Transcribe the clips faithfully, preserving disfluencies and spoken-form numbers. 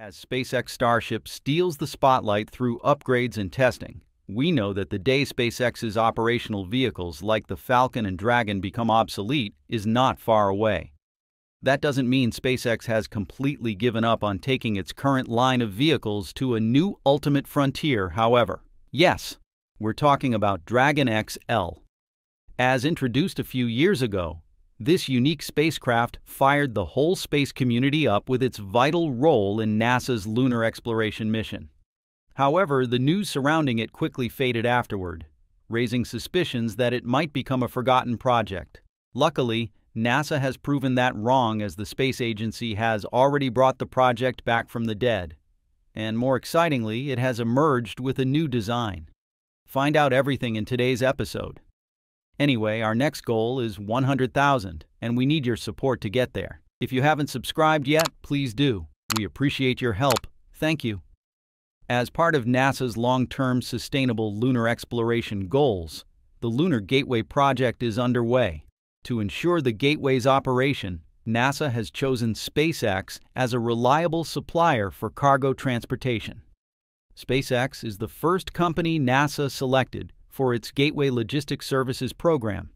As SpaceX Starship steals the spotlight through upgrades and testing, we know that the day SpaceX's operational vehicles like the Falcon and Dragon become obsolete is not far away. That doesn't mean SpaceX has completely given up on taking its current line of vehicles to a new ultimate frontier, however. Yes, we're talking about Dragon X L. As introduced a few years ago, this unique spacecraft fired the whole space community up with its vital role in NASA's lunar exploration mission. However, the news surrounding it quickly faded afterward, raising suspicions that it might become a forgotten project. Luckily, NASA has proven that wrong, as the space agency has already brought the project back from the dead. And more excitingly, it has emerged with a new design. Find out everything in today's episode. Anyway, our next goal is one hundred thousand, and we need your support to get there. If you haven't subscribed yet, please do. We appreciate your help. Thank you. As part of NASA's long-term sustainable lunar exploration goals, the Lunar Gateway project is underway. To ensure the Gateway's operation, NASA has chosen SpaceX as a reliable supplier for cargo transportation. SpaceX is the first company NASA selected for its Gateway Logistics Services program.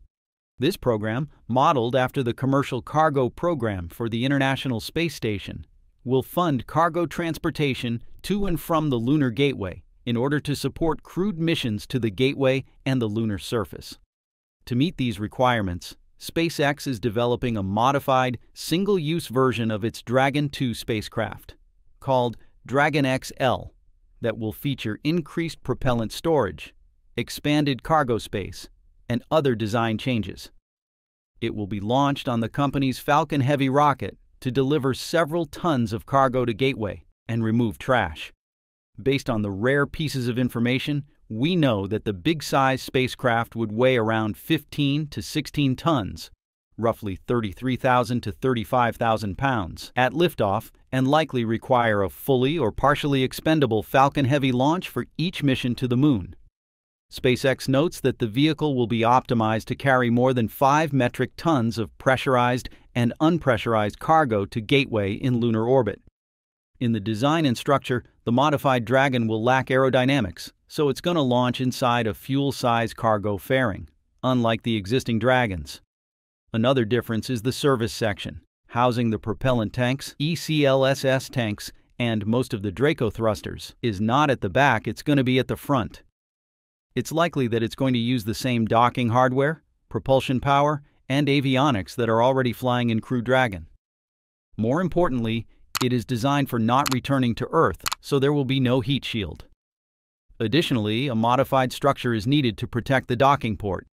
This program, modeled after the Commercial Cargo Program for the International Space Station, will fund cargo transportation to and from the Lunar Gateway in order to support crewed missions to the Gateway and the lunar surface. To meet these requirements, SpaceX is developing a modified, single-use version of its Dragon two spacecraft, called Dragon X L, that will feature increased propellant storage, expanded cargo space, and other design changes. It will be launched on the company's Falcon Heavy rocket to deliver several tons of cargo to Gateway and remove trash. Based on the rare pieces of information, we know that the big-size spacecraft would weigh around fifteen to sixteen tons, roughly thirty-three thousand to thirty-five thousand pounds, at liftoff, and likely require a fully or partially expendable Falcon Heavy launch for each mission to the Moon. SpaceX notes that the vehicle will be optimized to carry more than five metric tons of pressurized and unpressurized cargo to Gateway in lunar orbit. In the design and structure, the modified Dragon will lack aerodynamics, so it's going to launch inside a fuel-size cargo fairing, unlike the existing Dragons. Another difference is the service section, housing the propellant tanks, E C L S S tanks, and most of the Draco thrusters, is not at the back, it's going to be at the front. It's likely that it's going to use the same docking hardware, propulsion power, and avionics that are already flying in Crew Dragon. More importantly, it is designed for not returning to Earth, so there will be no heat shield. Additionally, a modified structure is needed to protect the docking port.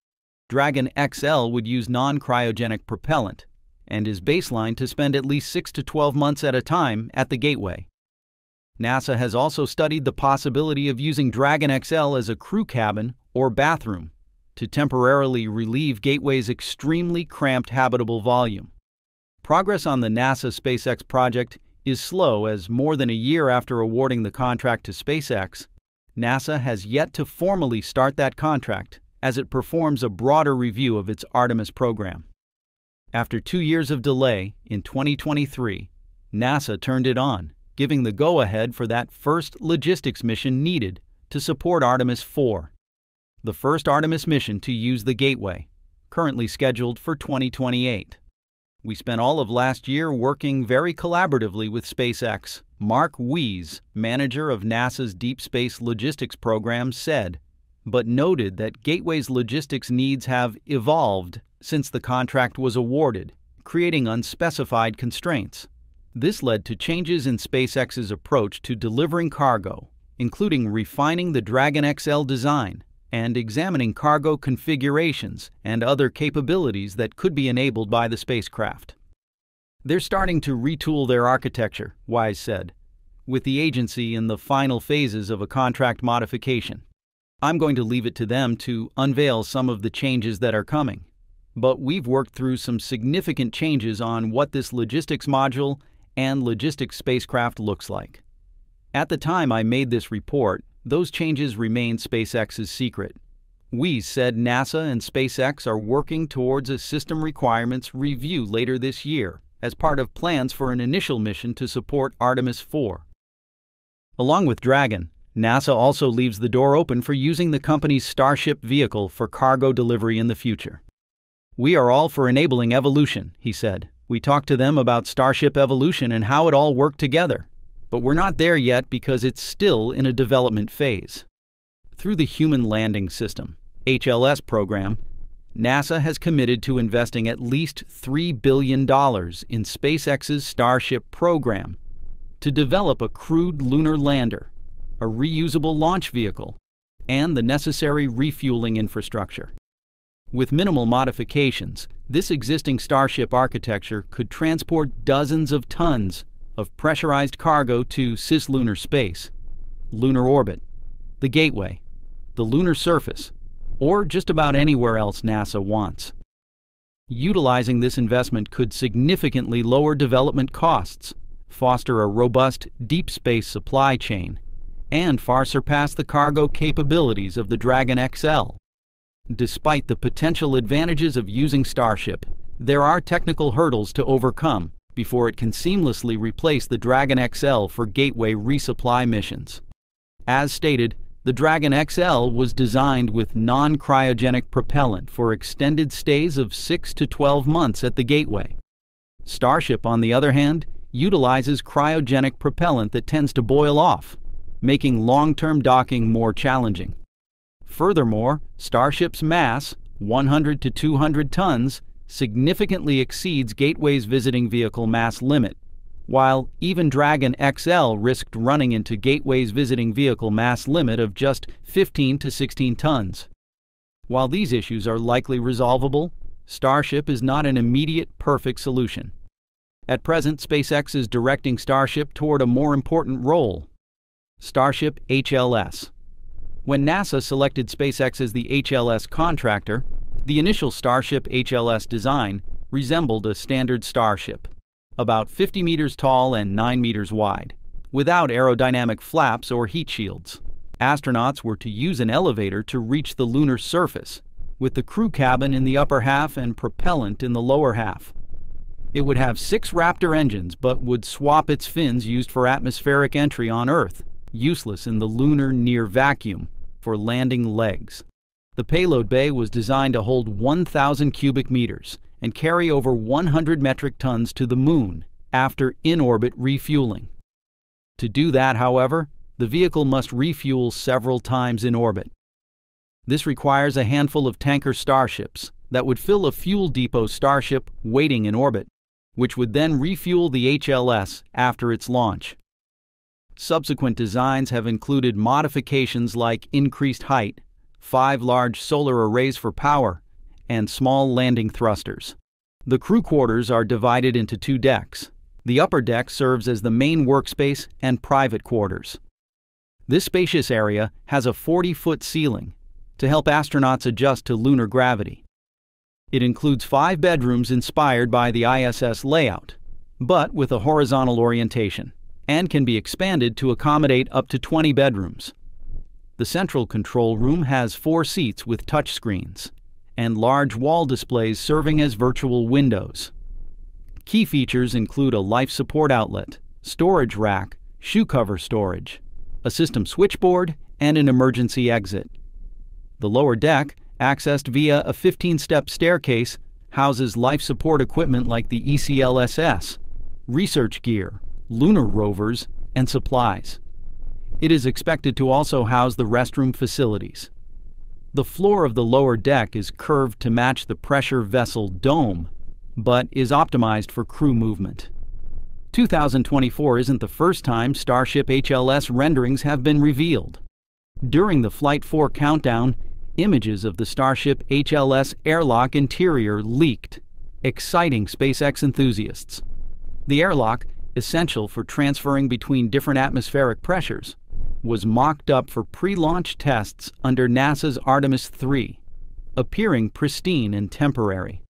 Dragon X L would use non-cryogenic propellant and is baselined to spend at least six to twelve months at a time at the Gateway. NASA has also studied the possibility of using Dragon X L as a crew cabin or bathroom to temporarily relieve Gateway's extremely cramped habitable volume. Progress on the NASA SpaceX project is slow, as more than a year after awarding the contract to SpaceX, NASA has yet to formally start that contract as it performs a broader review of its Artemis program. After two years of delay, in twenty twenty-three, NASA turned it on, giving the go-ahead for that first logistics mission needed to support Artemis four, the first Artemis mission to use the Gateway, currently scheduled for twenty twenty-eight. We spent all of last year working very collaboratively with SpaceX. Mark Wiese, manager of NASA's Deep Space Logistics Program, said, but noted that Gateway's logistics needs have evolved since the contract was awarded, creating unspecified constraints. This led to changes in SpaceX's approach to delivering cargo, including refining the Dragon X L design and examining cargo configurations and other capabilities that could be enabled by the spacecraft. They're starting to retool their architecture, Wise said, with the agency in the final phases of a contract modification. I'm going to leave it to them to unveil some of the changes that are coming, but we've worked through some significant changes on what this logistics module and logistics spacecraft looks like. At the time I made this report, those changes remained SpaceX's secret. We said NASA and SpaceX are working towards a system requirements review later this year as part of plans for an initial mission to support Artemis four, Along with Dragon, NASA also leaves the door open for using the company's Starship vehicle for cargo delivery in the future. "We are all for enabling evolution," he said. "We talked to them about Starship evolution and how it all worked together. But we're not there yet because it's still in a development phase." Through the Human Landing System (H L S) program, NASA has committed to investing at least three billion dollars in SpaceX's Starship program to develop a crewed lunar lander, a reusable launch vehicle, and the necessary refueling infrastructure. With minimal modifications, this existing Starship architecture could transport dozens of tons of pressurized cargo to cislunar space, lunar orbit, the gateway, the lunar surface, or just about anywhere else NASA wants. Utilizing this investment could significantly lower development costs, foster a robust deep space supply chain, and far surpass the cargo capabilities of the Dragon X L. Despite the potential advantages of using Starship, there are technical hurdles to overcome before it can seamlessly replace the Dragon X L for gateway resupply missions. As stated, the Dragon X L was designed with non-cryogenic propellant for extended stays of six to twelve months at the gateway. Starship, on the other hand, utilizes cryogenic propellant that tends to boil off, making long-term docking more challenging. Furthermore, Starship's mass, one hundred to two hundred tons, significantly exceeds Gateway's visiting vehicle mass limit, while even Dragon X L risked running into Gateway's visiting vehicle mass limit of just fifteen to sixteen tons. While these issues are likely resolvable, Starship is not an immediate perfect solution. At present, SpaceX is directing Starship toward a more important role: Starship H L S. When NASA selected SpaceX as the H L S contractor, the initial Starship H L S design resembled a standard Starship, about fifty meters tall and nine meters wide, without aerodynamic flaps or heat shields. Astronauts were to use an elevator to reach the lunar surface, with the crew cabin in the upper half and propellant in the lower half. It would have six Raptor engines but would swap its fins used for atmospheric entry on Earth, useless in the lunar near vacuum, for landing legs. The payload bay was designed to hold one thousand cubic meters and carry over one hundred metric tons to the Moon after in-orbit refueling. To do that, however, the vehicle must refuel several times in orbit. This requires a handful of tanker Starships that would fill a fuel depot Starship waiting in orbit, which would then refuel the H L S after its launch. Subsequent designs have included modifications like increased height, five large solar arrays for power, and small landing thrusters. The crew quarters are divided into two decks. The upper deck serves as the main workspace and private quarters. This spacious area has a forty-foot ceiling to help astronauts adjust to lunar gravity. It includes five bedrooms inspired by the I S S layout, but with a horizontal orientation, and can be expanded to accommodate up to twenty bedrooms. The central control room has four seats with touchscreens and large wall displays serving as virtual windows. Key features include a life support outlet, storage rack, shoe cover storage, a system switchboard, and an emergency exit. The lower deck, accessed via a fifteen-step staircase, houses life support equipment like the E C L S S, research gear, lunar rovers, and supplies. It is expected to also house the restroom facilities. The floor of the lower deck is curved to match the pressure vessel dome, but is optimized for crew movement. two thousand twenty-four isn't the first time Starship H L S renderings have been revealed. During the Flight four countdown, images of the Starship H L S airlock interior leaked, exciting SpaceX enthusiasts. The airlock, essential for transferring between different atmospheric pressures, was mocked up for pre-launch tests under NASA's Artemis three, appearing pristine and temporary.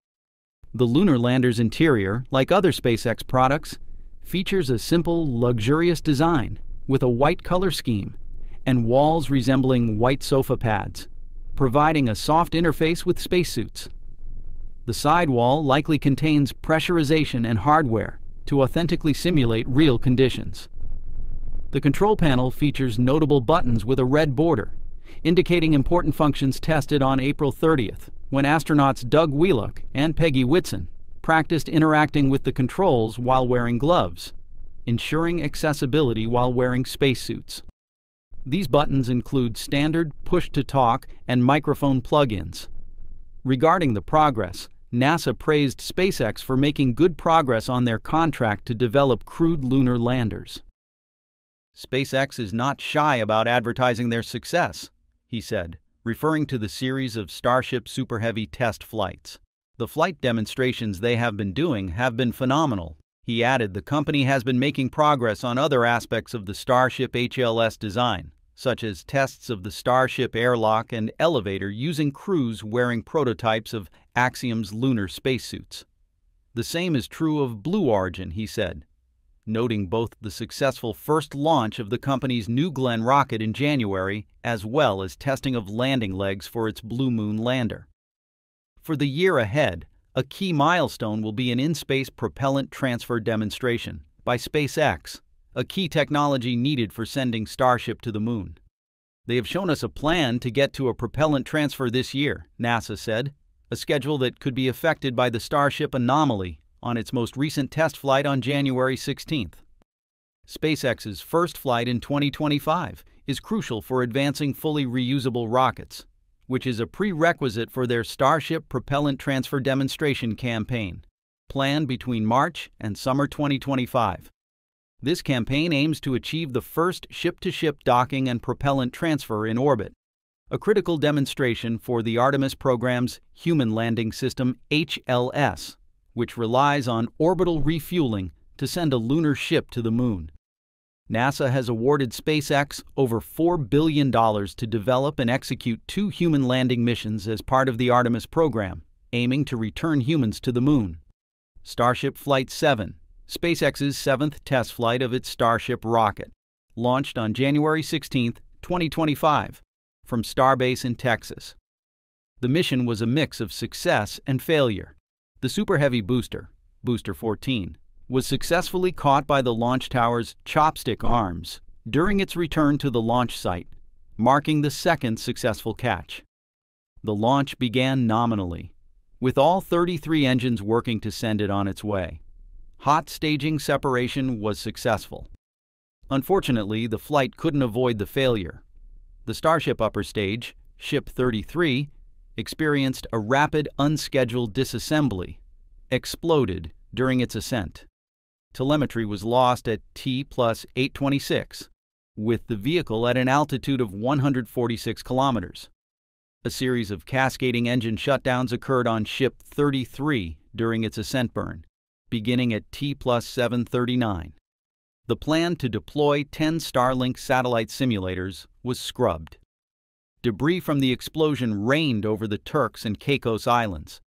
The lunar lander's interior, like other SpaceX products, features a simple, luxurious design with a white color scheme and walls resembling white sofa pads, providing a soft interface with spacesuits. The sidewall likely contains pressurization and hardware to authentically simulate real conditions. The control panel features notable buttons with a red border, indicating important functions tested on April thirtieth, when astronauts Doug Wheelock and Peggy Whitson practiced interacting with the controls while wearing gloves, ensuring accessibility while wearing spacesuits. These buttons include standard push-to-talk and microphone plug-ins. Regarding the progress, NASA praised SpaceX for making good progress on their contract to develop crewed lunar landers. "SpaceX is not shy about advertising their success," he said, referring to the series of Starship Super Heavy test flights. "The flight demonstrations they have been doing have been phenomenal." He added the company has been making progress on other aspects of the Starship H L S design, such as tests of the Starship airlock and elevator using crews wearing prototypes of Axiom's lunar spacesuits. The same is true of Blue Origin, he said, noting both the successful first launch of the company's New Glenn rocket in January as well as testing of landing legs for its Blue Moon lander. For the year ahead, a key milestone will be an in-space propellant transfer demonstration by SpaceX, a key technology needed for sending Starship to the moon. "They have shown us a plan to get to a propellant transfer this year," NASA said, a schedule that could be affected by the Starship anomaly on its most recent test flight on January sixteenth. SpaceX's first flight in twenty twenty-five is crucial for advancing fully reusable rockets, which is a prerequisite for their Starship propellant transfer demonstration campaign, planned between March and summer twenty twenty-five. This campaign aims to achieve the first ship-to-ship docking and propellant transfer in orbit, a critical demonstration for the Artemis program's Human Landing System H L S, which relies on orbital refueling to send a lunar ship to the moon. NASA has awarded SpaceX over four billion dollars to develop and execute two human landing missions as part of the Artemis program, aiming to return humans to the moon. Starship Flight seven, SpaceX's seventh test flight of its Starship rocket, launched on January sixteenth, twenty twenty-five, from Starbase in Texas. The mission was a mix of success and failure. The Super Heavy booster, Booster fourteen, was successfully caught by the launch tower's chopstick arms during its return to the launch site, marking the second successful catch. The launch began nominally, with all thirty-three engines working to send it on its way. Hot staging separation was successful. Unfortunately, the flight couldn't avoid the failure. The Starship upper stage, Ship thirty-three, experienced a rapid, unscheduled disassembly, exploded during its ascent. Telemetry was lost at T plus eight twenty-six, with the vehicle at an altitude of one hundred forty-six kilometers. A series of cascading engine shutdowns occurred on Ship thirty-three during its ascent burn, beginning at T plus seven thirty-nine. The plan to deploy ten Starlink satellite simulators was scrubbed. Debris from the explosion rained over the Turks and Caicos Islands,